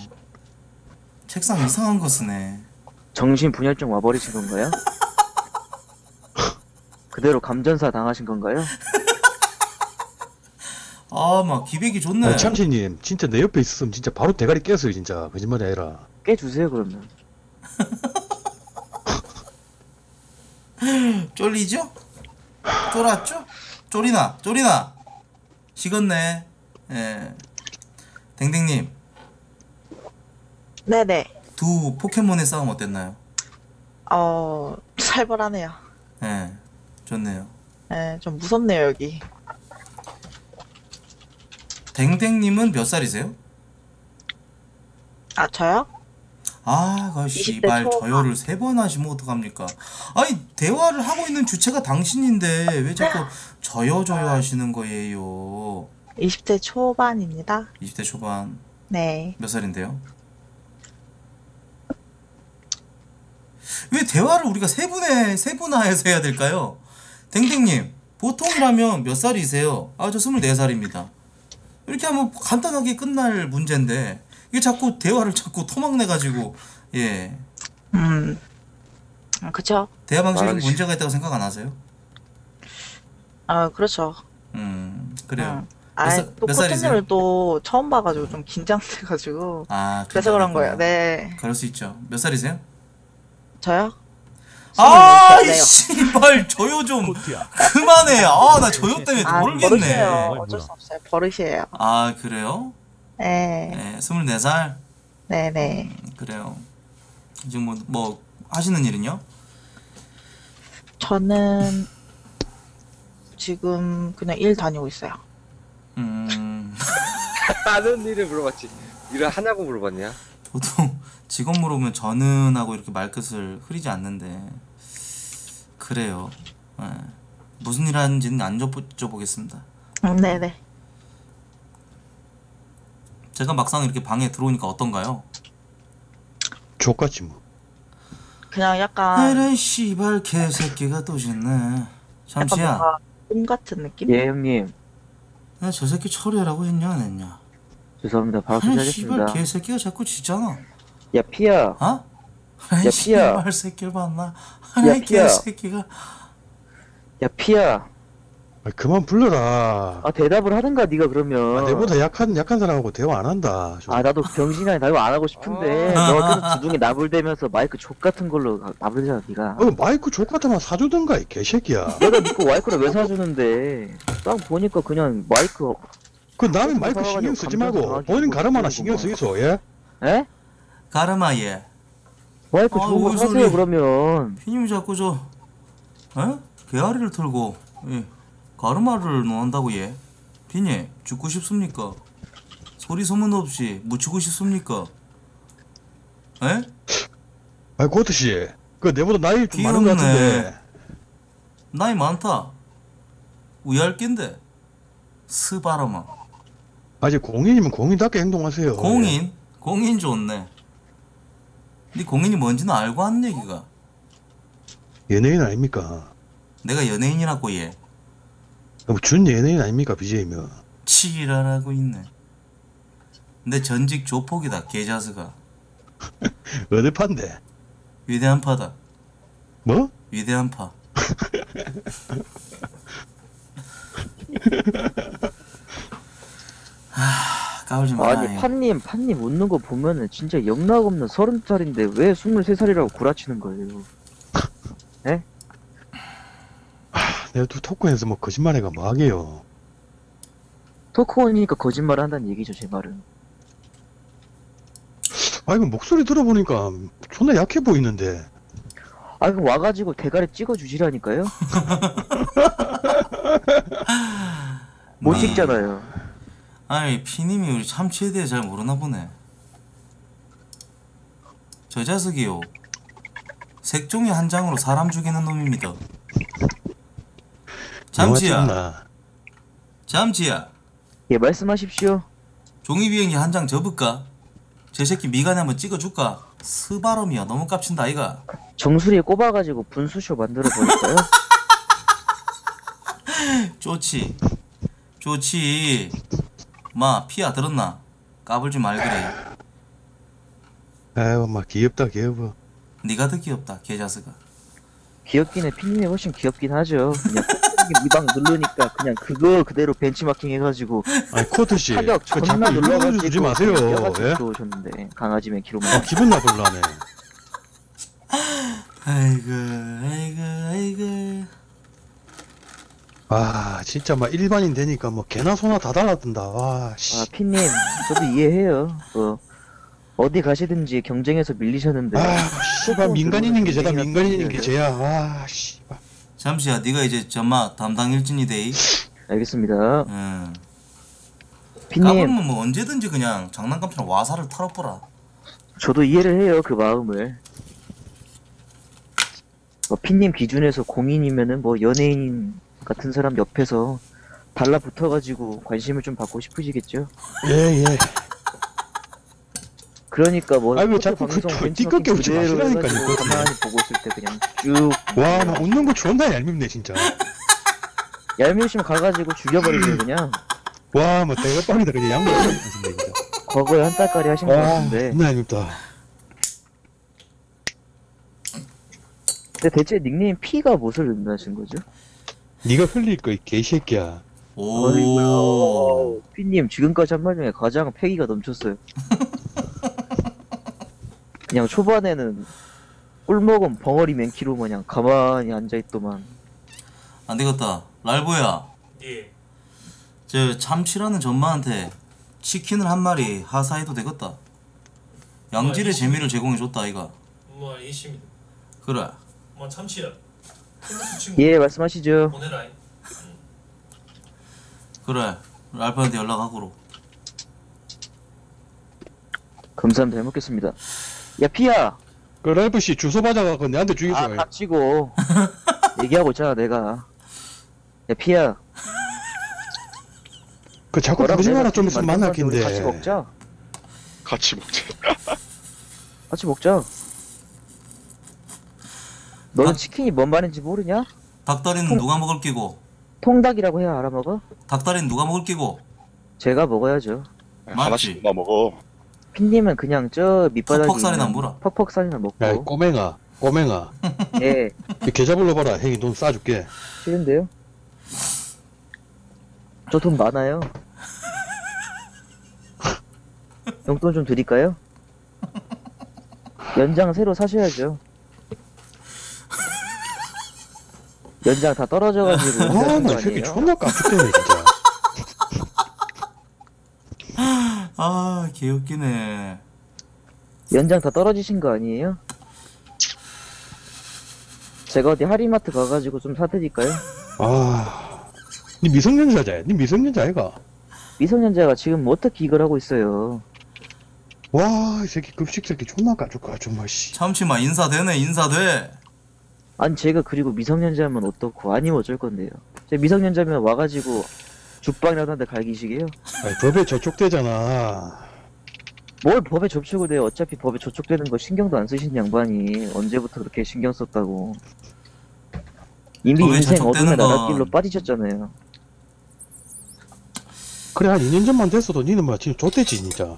책상 이상한 거 쓰네. 정신 분열증 와버리신 건가요? 그대로 감전사 당하신 건가요? 아 막 기백이 좋네. 아, 참치님 진짜 내 옆에 있었으면 진짜 바로 대가리 깼어요 진짜. 거짓말이 아니라 깨주세요 그러면. 쫄리죠? 쫄았죠? 쫄이나 식었네. 예. 댕댕님 네네 두 포켓몬의 싸움 어땠나요? 살벌하네요. 예 좋네요. 예 좀 무섭네요 여기. 댕댕님은 몇 살이세요? 아 저요? 아 씨발 저요를 3번 하시면 어떡합니까? 아니 대화를 하고 있는 주체가 당신인데 왜 자꾸 저요 하시는 거예요? 20대 초반입니다. 20대 초반. 네. 몇 살인데요? 왜 대화를 우리가 세분화해서 해야 될까요? 댕댕님 보통이라면 몇 살이세요? 아 저 24살입니다. 이렇게 하면 간단하게 끝날 문제인데 이게 자꾸 대화를 토막내가지고. 예. 그쵸. 대화 방식에 문제가 있다고 생각 안 하세요? 아 그렇죠. 그래요. 몇 살이세요? 코트님을 또 처음 봐가지고 좀 긴장돼가지고. 아 그래서 그런 거예요. 네. 그럴 수 있죠. 몇 살이세요? 저요? 아 씨발 저요 좀 그만해. 아 나 저요 때문에 모르겠네. 어쩔 수 없어요. 버릇이에요. 아 그래요? 네. 24살? 네네. 그래요. 지금 뭐 하시는 일은요? 저는 지금 그냥 일 다니고 있어요. 다른 일을 물어봤지. 일을 하냐고 물어봤냐? 보통 직업 물어보면 저는 하고 이렇게 말끝을 흐리지 않는데 그래요. 네. 무슨 일 하는지는 안 여쭤보겠습니다. 네네. 제가 막상 이렇게 방에 들어오니까 어떤가요? 족같지 뭐. 그냥 약간 이런 씨발 개새끼가 또 짖네. 잠시야. 꿈 같은 느낌? 예 형님. 나 저 새끼 처리하라고 했냐 안 했냐? 죄송합니다. 바로 시작하겠습니다. 씨발 개새끼가 자꾸 짖잖아. 야 피야. 어? 야 피야. 말 새끼를 봤나? 야 피야. 새끼가. 야 피야. 아 그만 불러라. 아 대답을 하든가 네가 그러면. 아, 내보다 약한 사람하고 대화 안 한다. 좀. 아 나도 병신이랑 대화 안 하고 싶은데 너 계속 주둥이 나불대면서 마이크 족 같은 걸로 나불대잖아 네가. 마이크 족 같으면 사주든가 이 개새끼야. 내가 믿고 마이크를 왜 사주는데? 딱 보니까 그냥 마이크. 그 남의 마이크 신경 쓰지 말고 본인 가름 하나 신경 쓰이소. 예? 예? 가르마 예. 마이크 좋은 거 사세요 그러면. 피님 자꾸 저, 에? 개아리를 털고, 예. 가르마를 논한다고 예. 피님 죽고 싶습니까? 소리 소문 없이 묻히고 싶습니까? 에? 아이 고트 씨, 그 내보다 나이 좀 많은 거 같은데. 나이 많다. 우얄낀데. 스바라마. 아직 공인이면 공인답게 행동하세요. 공인, 공인 좋네. 네 공인이 뭔지는 알고 한 얘기가. 연예인 아닙니까? 내가 연예인이라고 예. 준 연예인 아닙니까 BJ면? 치라라고 있네. 내 전직 조폭이다 개자스가. 어디 판데? 위대한 파다. 뭐? 위대한 파. 까불지 마. 아니 판님 웃는 거 보면은 진짜 영락 없는 30살인데 왜 23살이라고 구라치는 거예요? 에? 내가 또 토크에서 뭐 거짓말해가 뭐 하게요? 토크원이니까 거짓말을 한다는 얘기죠 제 말은. 아 이거 목소리 들어보니까 존나 약해 보이는데. 아 이거 와가지고 대가리 찍어주시라니까요. 못 찍잖아요. 아니 피님이 우리 참치에 대해 잘 모르나 보네. 저 자석이요, 색종이 한 장으로 사람 죽이는 놈입니다. 잠시야, 잠시야. 예, 말씀하십시오. 종이 비행기 한 장 접을까? 제 새끼 미간에 한번 찍어줄까? 스바름이야, 너무 깝친다 아이가. 정수리에 꼽아가지고 분수쇼 만들어 보니까요. 좋지, 좋지. 마 피야 들었나? 까불지 말 그래. 에휴 마 귀엽다 귀여워. 네가 더 귀엽다 개자스가. 귀엽긴 해. 피님이 훨씬 귀엽긴 하죠. 그냥 미방 누르니까 그냥 그거 그대로 벤치마킹 해가지고. 아니 코트씨 타격 존나 눌러가지고 주지 마세요. 예? 좋으셨는데 강아지면 기록만. 아 기분 나불라네. 아이고 아이고 아이고. 아 진짜 막 일반인 되니까 뭐 개나 소나 다 달라든다. 와 씨. 아 피님 저도 이해해요. 어디 가시든지 경쟁에서 밀리셨는데. 아 씨발 민간인인 게 죄다. 민간인인 게 죄야. 아 씨발. 잠시야 네가 이제 점마 담당 일진이 데이. 알겠습니다. 피님 까불면 뭐 언제든지 그냥 장난감처럼 와사를 털어보라. 저도 이해를 해요 그 마음을. 뭐 피님 기준에서 공인이면은 뭐 연예인 같은 사람 옆에서 달라붙어가지고 관심을 좀 받고 싶으시겠죠? 예예. 예. 그러니까 뭐 아니 뭐 자꾸 그 띠껍게 웃지 마시라니까요. 가만히 보고 있을 때 그냥 쭉. 와 막 웃는 거 존나 얄밉네 진짜. 얄미우시면 가가지고 죽여버리세요 그냥. 와 뭐 대가 빵이다 그냥 양말 벗으신데 진짜. 과거에 한 달까리 하신 거 같은데. 존나 얄밉다. 근데 대체 닉네임 P가 무엇을 의미하신 거죠? 네가 흘릴 거 이 개새끼야. 오. P님 지금까지 한 말 중에 가장 패기가 넘쳤어요. 그냥 초반에는 꿀먹은 벙어리 맨키로 마냥 가만히 앉아있더만. 안되겠다 랄보야. 예. 저 참치라는 전마한테 치킨을 한 마리 하사해도 되겠다. 양질의 재미를 제공해줬다 아이가. 뭐 알겠습니다. 그래 뭐 참치야. 예 말씀하시죠. 보내라이. 그래 랄보한테 연락하고로. 감사합니다. 잘 먹겠습니다. 야 피야 그 랄프씨 주소 받아가고 내한테 주의줘. 아 닥치고 얘기하고 있잖아 내가. 야 피야 그 자꾸 부르지 마라. 좀 있으면 만날 긴데 같이 먹자. 같이 먹자. 같이 먹자. 너는 치킨이 뭔 말인지 모르냐? 닭다리는 누가 먹을 끼고? 통닭이라고 해야 알아먹어? 닭다리는 누가 먹을 끼고? 제가 먹어야죠. 하나씩 누가 먹어. 피님은 그냥 저 밑바닥에 퍽퍽살이나 물어. 퍽퍽살이나 먹고. 야 꼬맹아 꼬맹아. 예. 계좌 불러봐라. 형이 돈 싸줄게. 싫은데요? 저 돈 많아요. 용돈 좀 드릴까요? 연장 새로 사셔야죠. 연장 다 떨어져가지고. 아 나 새끼 존나 깜짝이야 진짜. 아 개웃기네. 연장 다 떨어지신 거 아니에요? 제가 어디 하리마트 가가지고 좀 사드릴까요? 아... 니 미성년자야? 니 미성년자 아이가? 미성년자가 지금 뭐 어떻게 이걸 하고 있어요. 와 이 새끼 급식 새끼 존나 까줄까 정말 씨. 참치마 인사되네 인사돼. 아니 제가 그리고 미성년자면 어떻고 아니면 어쩔 건데요. 제가 미성년자면 와가지고 죽방이라도 한데 갈기시게요? 아니, 법에 저촉되잖아. 뭘 법에 저촉을 돼요. 어차피 법에 저촉되는 거 신경도 안 쓰신 양반이 언제부터 그렇게 신경 썼다고. 이미 인생 어둠의 나랏길로 빠지셨잖아요. 그래 한 2년 전만 됐어도 니는 막 지금 좆대지 진짜.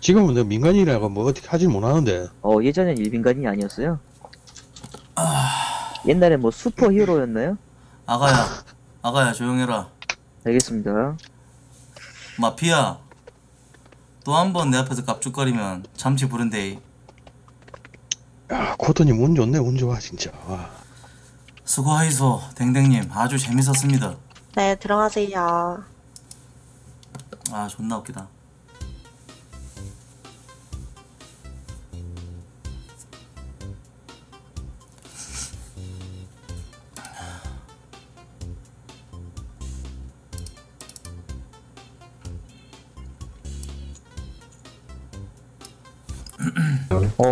지금은 내가 민간인이라고 뭐 어떻게 하진 못하는데. 예전엔 일민간인이 아니었어요? 아... 옛날에 뭐 슈퍼 히어로였나요? 아가야 아가야 조용해라. 알겠습니다. 마피아 또 한 번 내 앞에서 깝죽거리면 잠시 부른데이. 야 코트님 운 좋네 운 좋아 진짜. 와. 수고하이소 댕댕님 아주 재밌었습니다. 네 들어가세요. 아 존나 웃기다.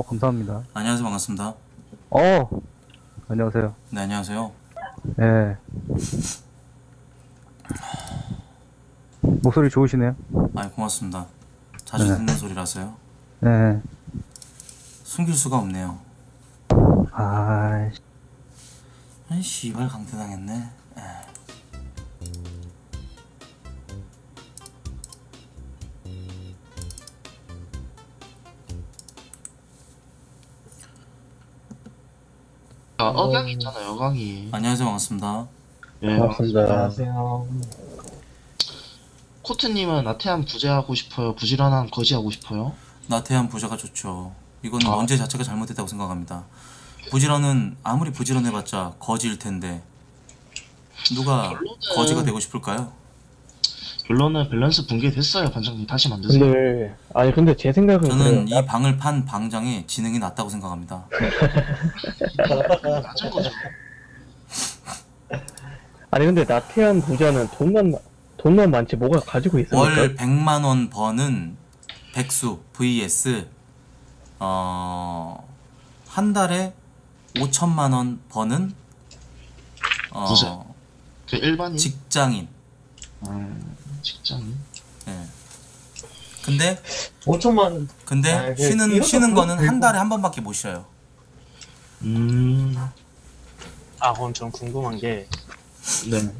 감사합니다. 안녕하세요, 반갑습니다. 안녕하세요. 네, 안녕하세요. 네. 목소리 좋으시네요. 아이, 고맙습니다. 자주 듣는 소리라서요. 네. 숨길 수가 없네요. 아이, 씨발, 강퇴당했네. 억양이 있잖아요, 억양이. 안녕하세요, 반갑습니다. 네, 반갑습니다. 안녕하세요. 코트님은 나태한 부재하고 싶어요? 부지런한 거지하고 싶어요? 나태한 부재가 좋죠. 이건 언제 자체가 잘못됐다고 생각합니다. 부지런은 아무리 부지런해봤자 거지일 텐데 누가 결론은... 거지가 되고 싶을까요? 결론은 밸런스 붕괴됐어요, 반장님. 다시 만드세요. 근데... 아니 근데 제 생각은 저는 그래요. 이 방을 판 방장이 지능이 낮다고 생각합니다. 낮은 거죠. 아니 근데 나태한 부자는 돈만 많지 뭐가 가지고 있습니까? 월 100만원 버는 백수 vs 한 달에 5천만원 버는 부자. 그 일반인? 직장인. 직장인. 네. 근데 5천만. 근데 쉬는 거는 한 달에 한 번밖에 못 쉬어요. 그럼 전 궁금한 게, 네.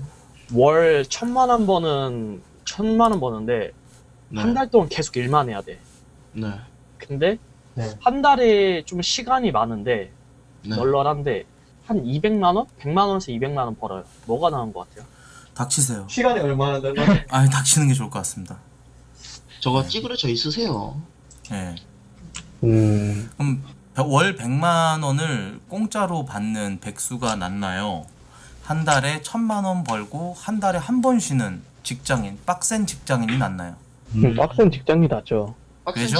월 1,000만 원 버는 1,000만 원 버는데 한 달 동안 계속 일만 해야 돼. 네. 근데 한 달에 좀 시간이 많은데 널널한데 한 200만 원, 100만 원에서 200만 원 벌어요. 뭐가 나은 것 같아요? 닥치세요. 시간이 얼마나 되나요? 아니, 닥치는 게 좋을 것 같습니다. 저거 찌그러져 있으세요. 네. 그럼 월 100만 원을 공짜로 받는 백수가 낫나요? 한 달에 1,000만 원 벌고 한 달에 한 번 쉬는 직장인, 빡센 직장인이 낫나요? 빡센 직장인이 낫죠. 왜죠?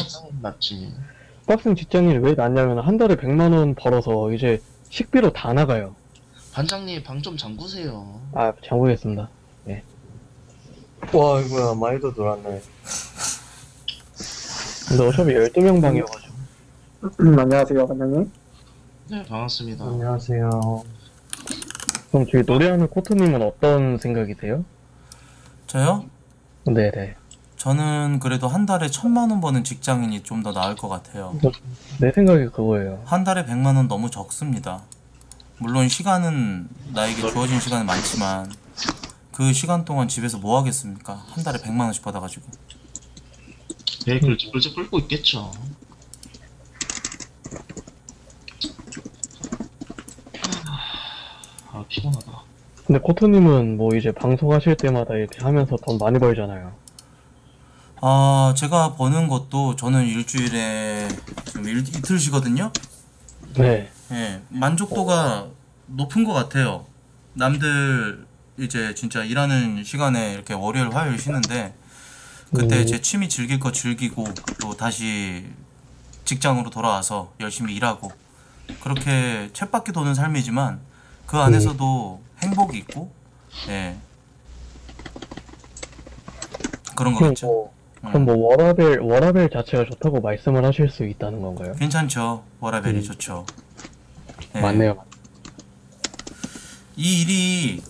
빡센 직장인이 왜 낫냐면 한 달에 100만 원 벌어서 이제 식비로 다 나가요. 반장님, 방 좀 잠그세요. 아, 잠그겠습니다. 네. 와, 이거야, 많이도 놀았네. 근데 어차피 12명 방이어가지고. 안녕하세요, 반장님. 네, 반갑습니다. 안녕하세요. 그럼 저희 노래하는 코트님은 어떤 생각이 돼요? 저요? 네네. 저는 그래도 한 달에 1,000만 원 버는 직장인이 좀 더 나을 것 같아요. 내 생각이 그거예요. 한 달에 100만 원 너무 적습니다. 물론 시간은 나에게 주어진 시간은 많지만 그 시간 동안 집에서 뭐 하겠습니까? 한 달에 100만 원씩 받아가지고. 네, 글쩍글쩍 끓고 있겠죠. 아, 피곤하다. 근데 코트님은 뭐 이제 방송하실 때마다 이렇게 하면서 돈 많이 벌잖아요. 아, 제가 버는 것도 저는 일주일에 지금 이틀 쉬거든요? 네. 예, 만족도가 높은 것 같아요. 남들 이제 진짜 일하는 시간에 이렇게 월요일, 화요일 쉬는데 그때 제 취미 즐길 거 즐기고 또 다시 직장으로 돌아와서 열심히 일하고 그렇게 쳇바퀴 도는 삶이지만 그 안에서도 행복이 있고, 예, 그런 거겠죠. 그럼 뭐 워라벨 자체가 좋다고 말씀을 하실 수 있다는 건가요? 괜찮죠. 워라벨이 좋죠. 네. 맞네요. 이 일이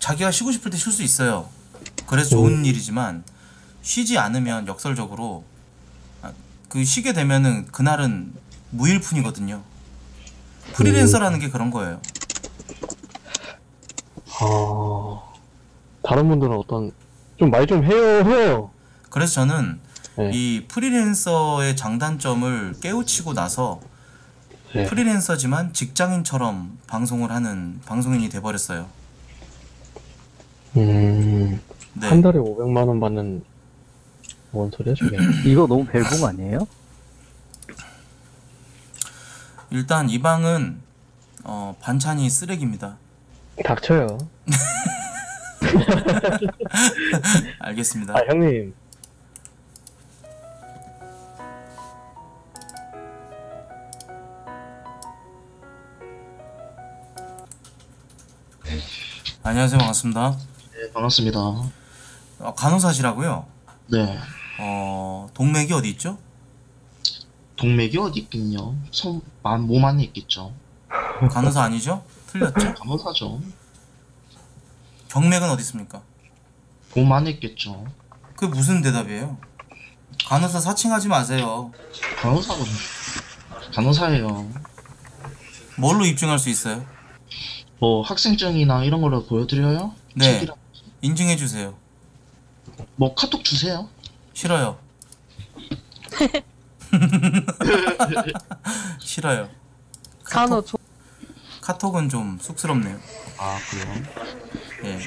자기가 쉬고 싶을 때 쉴 수 있어요. 그래서 좋은 일이지만 쉬지 않으면 역설적으로 그 쉬게 되면은 그날은 무일푼이거든요. 프리랜서라는 게 그런 거예요. 다른 분들은 어떤 좀 말 좀 해요. 그래서 저는 이 프리랜서의 장단점을 깨우치고 나서 프리랜서지만 직장인처럼 방송을 하는 방송인이 돼버렸어요. 한 달에 500만 원 받는 뭔 소리야 저게? 이거 너무 벨봉 아니에요? 일단 이 방은 반찬이 쓰레기입니다. 닥쳐요. 알겠습니다. 아, 형님. 안녕하세요, 반갑습니다. 네, 반갑습니다. 간호사시라고요? 네. 동맥이 어디 있죠? 동맥이 어디 있겠냐? 몸 안에 있겠죠. 간호사 아니죠? 틀렸죠? 간호사죠. 경맥은 어디 있습니까? 몸 안에 있겠죠. 그게 무슨 대답이에요? 간호사 사칭하지 마세요. 간호사가 간호사예요. 뭘로 입증할 수 있어요? 뭐 학생증이나 이런 거로 보여드려요? 네. 책이라. 인증해주세요. 뭐 카톡 주세요. 싫어요. 싫어요. 카톡은 좀 쑥스럽네요. 아 그래요? 예.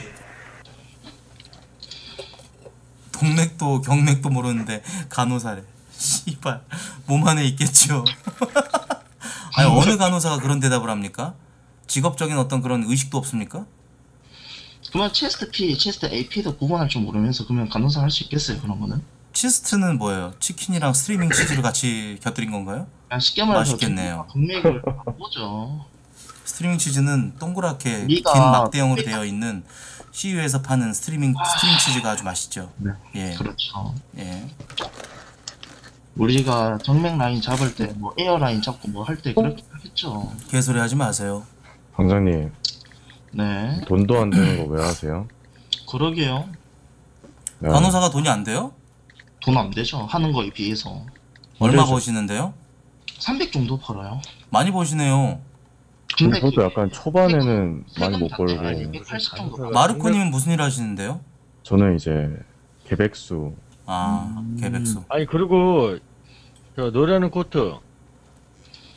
동맥도 경맥도 모르는데 간호사래. 씨발 몸 안에 있겠죠. 아니 어느 간호사가 그런 대답을 합니까? 직업적인 어떤 그런 의식도 없습니까? 그러면 체스트 P, 체스트 AP도 구분할 줄 모르면서 그러면 간호사 할 수 있겠어요 그런 거는? 치스트는 뭐예요? 치킨이랑 스트리밍 치즈를 같이 곁들인 건가요? 아, 쉽게 말해서 맛있겠네요. 동맥을 보죠. 스트리밍 치즈는 동그랗게 긴 막대형으로 되어 있는 CU에서 파는 스트리밍 치즈가 아주 맛있죠. 네, 예. 그렇죠. 예. 우리가 정맥 라인 잡을 때 뭐 에어 라인 잡고 뭐 할 때 그렇게 하겠죠. 개소리 하지 마세요. 방장님. 네. 돈도 안 되는 거 왜 하세요? 그러게요. 네. 간호사가 돈이 안 돼요? 돈 안 되죠. 하는 거에 비해서. 얼마 버시는데요? 300 정도 벌어요. 많이 버시네요. 근데 저도 약간 초반에는 많이 못 벌고. 마르코님은 무슨 일 하시는데요? 저는 이제 개백수. 아 개백수. 아니 그리고 저 노래하는 코트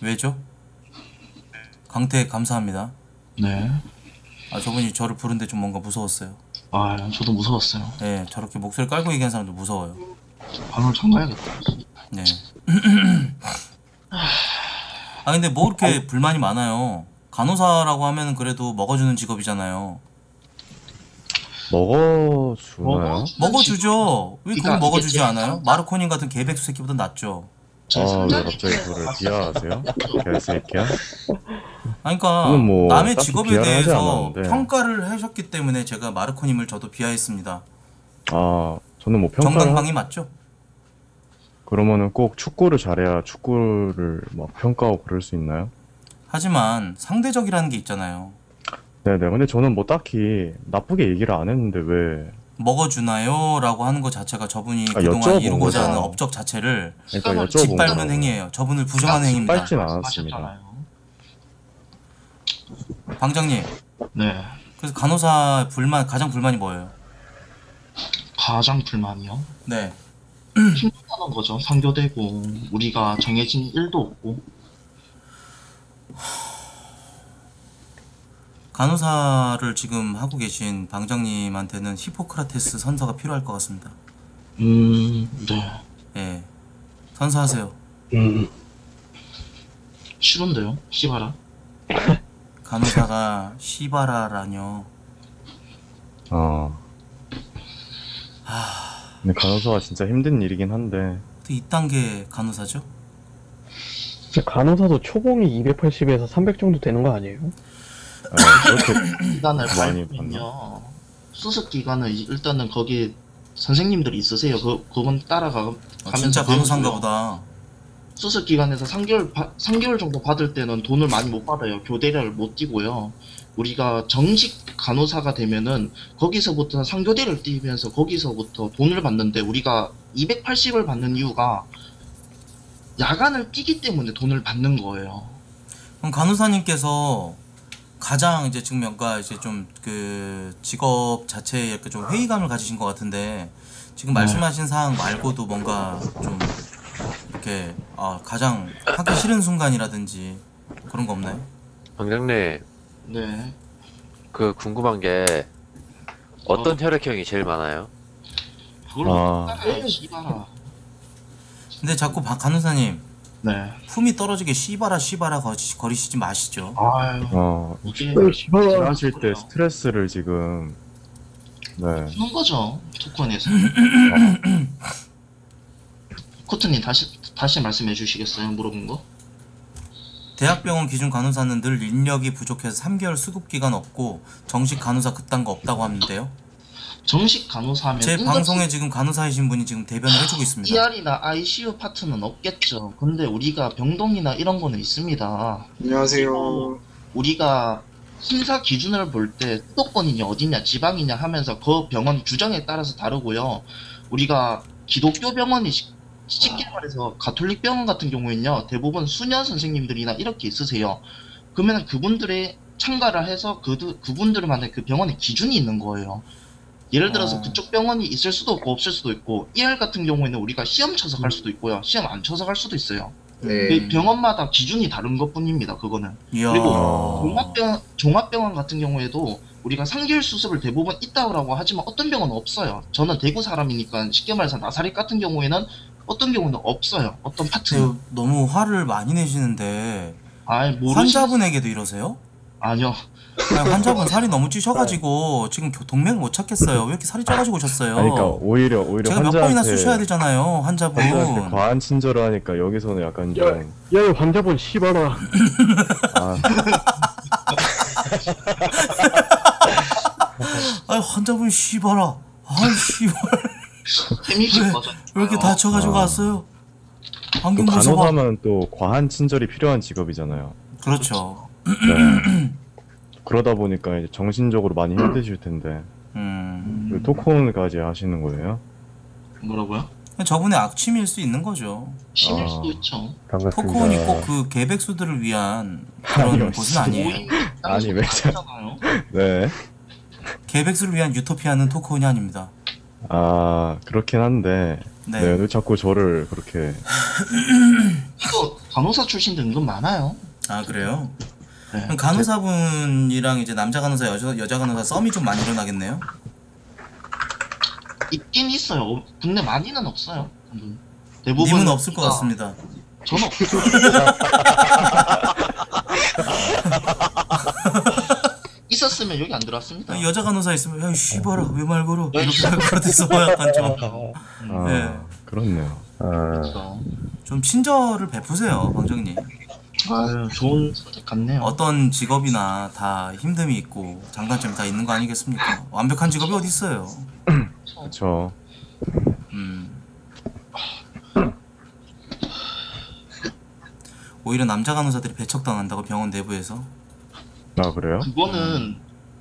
왜죠? 강태 감사합니다. 네. 아 저분이 저를 부른데 좀 뭔가 무서웠어요. 아 저도 무서웠어요. 네 저렇게 목소리 깔고 얘기하는 사람도 무서워요. 방을 참가해야겠다. 네. 아 근데 뭐 이렇게 불만이 많아요. 간호사라고 하면 그래도 먹어주는 직업이잖아요. 먹어주나요? 먹어주죠. 왜 그걸 먹어주지 않아요? 마르코님 같은 개백수 새끼보다 낫죠. 아 왜 갑자기 그를 비하하세요? 개새끼야? 아니 그러니까 뭐 남의 직업에 대해서 평가를 하셨기 때문에 제가 마르코님을 저도 비하했습니다. 아 저는 뭐 평가를 정당방위 맞죠? 그러면은 꼭 축구를 잘해야 축구를 막 평가하고 그럴 수 있나요? 하지만 상대적이라는 게 있잖아요. 네네. 근데 저는 뭐 딱히 나쁘게 얘기를 안 했는데 왜 먹어주나요? 라고 하는 것 자체가 저분이 그동안 이루고자 하는 업적 자체를 그러니까 짓밟는 행위예요. 저분을 부정하는 행위입니다. 짓밟진 않았습니다. 방장님. 네. 그래서 간호사 불만, 가장 불만이 뭐예요? 가장 불만이요? 네. 힘들다는 거죠. 상교되고 우리가 정해진 일도 없고. 간호사를 지금 하고 계신 방장님한테는 히포크라테스 선서가 필요할 것 같습니다. 네. 예. 선서하세요. 싫은데요? 씨바라. 간호사가 씨바라라뇨. 근데 간호사가 진짜 힘든 일이긴 한데 또 2단계 간호사죠? 간호사도 초봉이 280에서 300 정도 되는 거 아니에요? 그렇게 기간을 밟으면요 수습기간은 일단은 거기에 선생님들이 있으세요. 그건 따라가면서 진짜 간호사인가 보다. 수습기간에서 3개월 정도 받을 때는 돈을 많이 못 받아요. 교대를 못 뛰고요. 우리가 정식 간호사가 되면은 거기서부터 상교대를 뛰면서 거기서부터 돈을 받는데 우리가 280을 받는 이유가 야간을 뛰기 때문에 돈을 받는 거예요. 그럼 간호사님께서 가장 이제 지금 뭔가 이제 좀 그 직업 자체에 이렇게 좀 회의감을 가지신 것 같은데 지금 말씀하신 사항 말고도 뭔가 좀 이렇게 가장 하기 싫은 순간이라든지 그런 거 없나요? 방장님. 네. 그 궁금한 게 어떤 혈액형이 제일 많아요? 그걸로 따라해 씨바라. 근데 자꾸 박 간호사님. 네. 품이 떨어지게 씨바라 거리시지 마시죠. 아유. 씨바라 하실 때 스트레스를 지금. 네. 푸는 거죠. 토큰에서. 코트님 다시 말씀해 주시겠어요? 물어본 거? 대학병원 기준 간호사는 늘 인력이 부족해서 3개월 수급기간 없고 정식 간호사 그딴 거 없다고 하는데요. 정식 간호사 하면 제 방송에 지금 간호사이신 분이 지금 대변을 해주고 있습니다. ER이나 ICU 파트는 없겠죠. 근데 우리가 병동이나 이런 거는 있습니다. 안녕하세요. 우리가 심사 기준을 볼 때 수도권이냐 어디냐 지방이냐 하면서 그 병원 규정에 따라서 다르고요. 우리가 기독교 병원이 쉽게 말해서 가톨릭 병원 같은 경우에는요, 대부분 수녀 선생님들이나 이렇게 있으세요. 그러면 그분들의 참가를 해서 그분들만의 그 병원의 기준이 있는 거예요. 예를 들어서 그쪽 병원이 있을 수도 없고 없을 수도 있고, ER 같은 경우에는 우리가 시험 쳐서 갈 수도 있고요, 시험 안 쳐서 갈 수도 있어요. 네. 병원마다 기준이 다른 것 뿐입니다, 그거는. 이야. 그리고 종합병원 같은 경우에도 우리가 3개월 수습을 대부분 있다고 하지만 어떤 병원은 없어요. 저는 대구 사람이니까 쉽게 말해서 나사렛 같은 경우에는 어떤 경우는 없어요. 어떤 파트. 너무 화를 많이 내시는데 환자분에게도 이러세요? 아니요. 아니, 환자분 살이 너무 찌셔가지고 지금 동맥을 못 찾겠어요. 왜 이렇게 살이 쪄가지고 오셨어요? 그러니까 오히려 제가 몇 번이나 쑤셔야 되잖아요, 환자분. 환자한테 과한 친절을 하니까 여기서는 약간 좀 야 환자분 씨발아. 아 환자분 씨발아. 아 씨발. 왜 이렇게 다쳐가지고 왔어요? 또 간호사면 또 과한 친절이 필요한 직업이잖아요. 그렇죠. 네. 그러다 보니까 이제 정신적으로 많이 힘드실 텐데 토콘까지 하시는 거예요? 뭐라고요? 저분의 악취미일 수 있는 거죠. 심일 수도 있죠. 반갑습니다. 토콘이 꼭 그 개백수들을 위한 그런 곳은 아니에요. 아니 왜 그러잖아요. 네. 개백수를 위한 유토피아는 토콘이 아닙니다. 아 그렇긴 한데 네. 네, 왜 자꾸 저를 그렇게 이거 간호사 출신도 은근 많아요. 아 그래요? 네. 그럼 간호사분이랑 이제 남자 간호사 여자 간호사 썸이 좀 많이 일어나겠네요? 있긴 있어요. 근데 많이는 없어요. 대부분 님은 없을 것 같습니다. 저는 없어요. 있었으면 여기 안 들어왔습니다. 여자 간호사 있으면 야 씨발아 왜 말 걸어 이렇게 말 걸어서 약간 좀 네. 그렇네요. 좀 친절을 베푸세요, 방정님. 아유 좋은 선택 같네요. 어떤 직업이나 다 힘듦이 있고 장단점이 다 있는 거 아니겠습니까? 완벽한 직업이 어디 있어요? 그렇죠. 오히려 남자 간호사들이 배척당한다고 병원 내부에서. 아 그래요? 그거는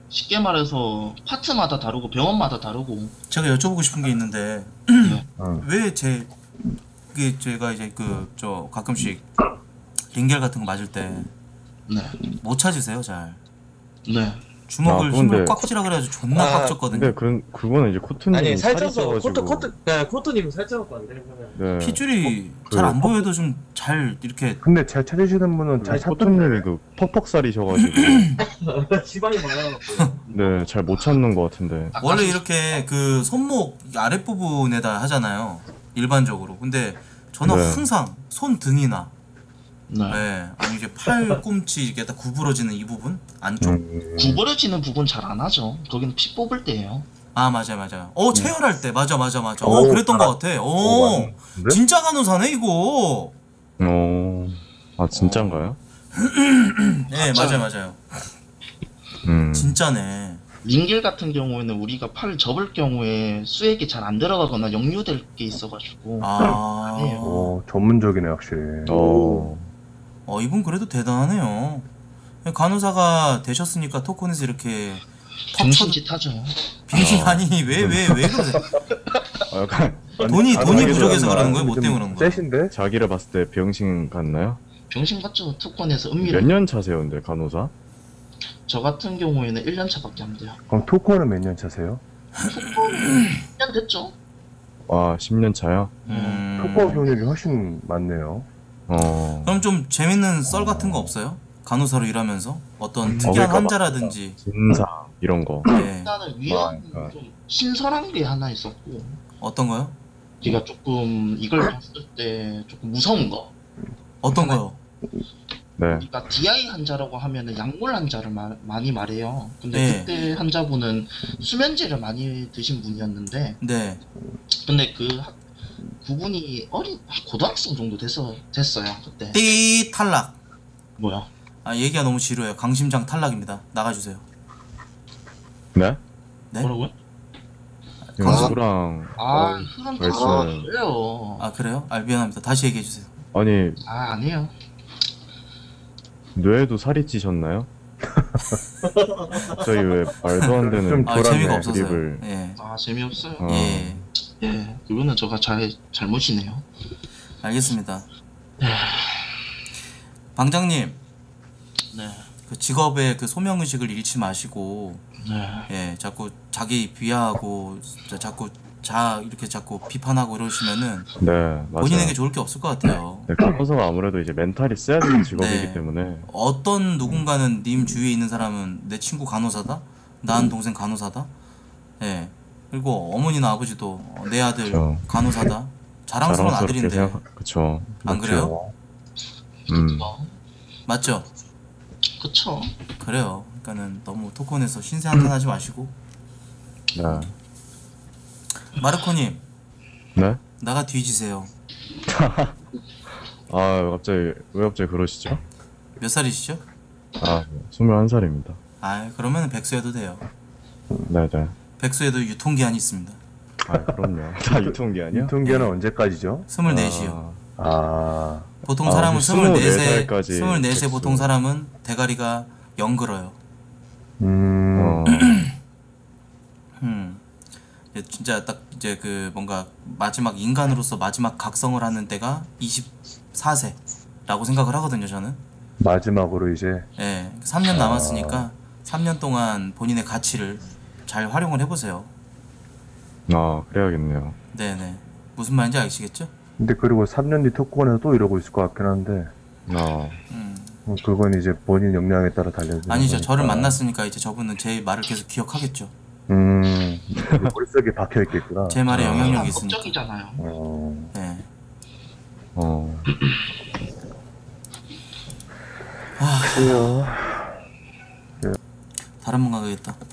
쉽게 말해서 파트마다 다르고 병원마다 다르고. 제가 여쭤보고 싶은 게 있는데 왜 제가 이제 저 가끔씩 링겔 같은 거 맞을 때 못 찾으세요 잘? 네. 주먹을 힘으로 꽉 찌라 그래가지고 존나 꽉 쪘거든요. 근데 그거는 이제 코트님이 살쪄서 코트님 살쪄갖고 안 되는 거예요. 핏줄이 잘 안 보여도 좀 잘 이렇게. 근데 잘 찾으시는 분은 잘 코트님이 그 퍽퍽살이셔가지고 지방이 많아가지고 네 잘 못 찾는 것 같은데. 원래 이렇게 그 손목 아랫부분에다 하잖아요 일반적으로. 근데 저는 항상 손등이나 네. 아니 이제 팔 꿈치 이렇게 딱 구부러지는 이 부분 안쪽. 구부러지는 부분 잘 안 하죠. 거기는 피 뽑을 때예요. 아 맞아요. 체열할 때 맞아. 그랬던 거 같아. 진짜 간호사네 이거. 아 진짜인가요? 네 맞아요. 진짜네. 링겔 같은 경우에는 우리가 팔을 접을 경우에 수액이 잘 안 들어가거나 역류될 게 있어가지고. 아. 아니에요. 전문적이네 확실히. 이분 그래도 대단하네요. 간호사가 되셨으니까 토콘에서 이렇게 빙신짓 하죠. 빙신 아니 왜 그러세요? 돈이 부족해서 그러는 거예요? 뭐 때문에 그런 거예요? 쎄신데? 자기를 봤을 때 병신 같나요? 병신 같죠. 토콘에서 은밀한. 몇 년 차세요 근데 간호사? 저 같은 경우에는 1년 차밖에 안 돼요. 그럼 토콘은 몇 년 차세요? 토콘은 10년 됐죠. 아 10년 차요? 토콘 경력이 훨씬 많네요. 그럼 좀 재밌는 썰 같은 거 없어요? 간호사로 일하면서? 어떤 특이한 환자라든지 진상 이런 거. 네. 일단은 위안 좀 신선한 게 하나 있었고. 어떤 거요? 제가 조금 이걸 봤을 때 조금 무서운 거. 어떤 거요? 네. 그러니까 DI 환자라고 하면은 약물 환자를 많이 말해요. 근데 그때 환자분은 수면제를 많이 드신 분이었는데 근데 그분이 고등학생 정도 됐어요 그때. 띠 탈락. 뭐야? 아 얘기가 너무 지루해요. 강심장 탈락입니다. 나가주세요. 네? 뭐라고요? 강수랑 수랑 그래요. 아 그래요? 아 미안합니다. 다시 얘기해 주세요. 아니 아니에요. 뇌에도 살이 찌셨나요? 저희 왜 말도 안 되는 아, 재미가 없어서요. 예. 아 재미없어요. 아. 예. 예. 이거는 제가 잘못이네요. 알겠습니다. 방장님. 네. 그 직업의 그 소명 의식을 잃지 마시고 네. 예, 자꾸 자기 비하하고 자꾸 이렇게 자꾸 비판하고 이러시면은 네, 맞아요. 본인에게 좋을 게 없을 것 같아요. 네, 커서가 아무래도 이제 멘탈이 세야 되는 직업이기 네. 때문에 어떤 누군가는 님 주위에 있는 사람은 내 친구 간호사다, 난 동생 간호사다, 예 그리고 어머니나 아버지도 내 아들 그쵸. 간호사다, 자랑스러운 아들인데, 그렇죠. 안 그래요? 맞죠. 그쵸. 그래요. 그러니까는 너무 토큰에서 신세 한탄하지 마시고. 네. 마르코님. 네. 나가 뒤지세요. 아 왜 갑자기 그러시죠? 몇 살이시죠? 아 21살입니다. 아 그러면 백수해도 돼요. 네네. 백수에도 유통기한이 있습니다. 아 그럼요. 다 유통기한이요? 유통기한은 네. 언제까지죠? 24시요. 아. 보통 사람은 24세 보통 사람은 대가리가 연그러요. 진짜 딱 이제 그 뭔가 마지막 인간으로서 마지막 각성을 하는 때가 24세라고 생각을 하거든요, 저는. 마지막으로 이제. 네, 3년 남았으니까 3년 동안 본인의 가치를 잘 활용을 해보세요. 아, 그래야겠네요. 네네. 무슨 말인지 아시겠죠? 근데 그리고 3년 뒤 토크원에서 또 이러고 있을 것 같긴 한데 그건 이제 본인 역량에 따라 달려지는 아니죠. 거니까. 저를 만났으니까 이제 저분은 제 말을 계속 기억하겠죠. 머릿속에 박혀있겠구나. 제 말에 영향력이 있으니까. 법적이잖아요. 네. 그래요. 다른 분 가야겠다.